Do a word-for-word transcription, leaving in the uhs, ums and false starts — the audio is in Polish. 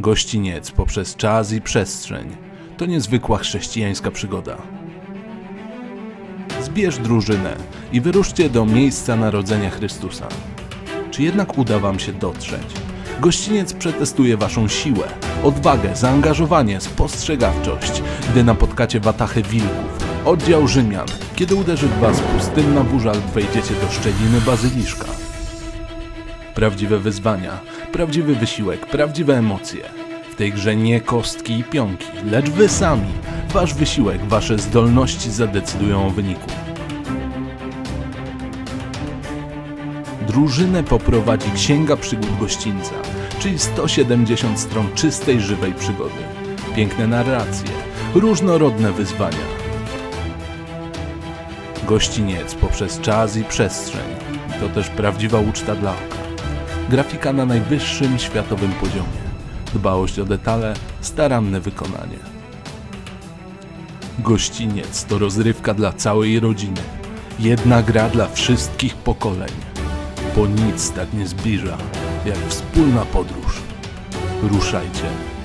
Gościniec poprzez czas i przestrzeń to niezwykła chrześcijańska przygoda. Zbierz drużynę i wyruszcie do miejsca narodzenia Chrystusa. Czy jednak uda wam się dotrzeć? Gościniec przetestuje waszą siłę, odwagę, zaangażowanie, spostrzegawczość, gdy napotkacie watachy wilków, oddział Rzymian, kiedy uderzy w was pustynna burza lub wejdziecie do szczeliny bazyliszka. Prawdziwe wyzwania, prawdziwy wysiłek, prawdziwe emocje. W tej grze nie kostki i pionki, lecz wy sami. Wasz wysiłek, wasze zdolności zadecydują o wyniku. Drużynę poprowadzi Księga Przygód Gościńca, czyli sto siedemdziesiąt stron czystej, żywej przygody. Piękne narracje, różnorodne wyzwania. Gościniec poprzez czas i przestrzeń to też prawdziwa uczta dla oka. Grafika na najwyższym światowym poziomie. Dbałość o detale, staranne wykonanie. Gościniec to rozrywka dla całej rodziny. Jedna gra dla wszystkich pokoleń. Bo nic tak nie zbliża, jak wspólna podróż. Ruszajcie.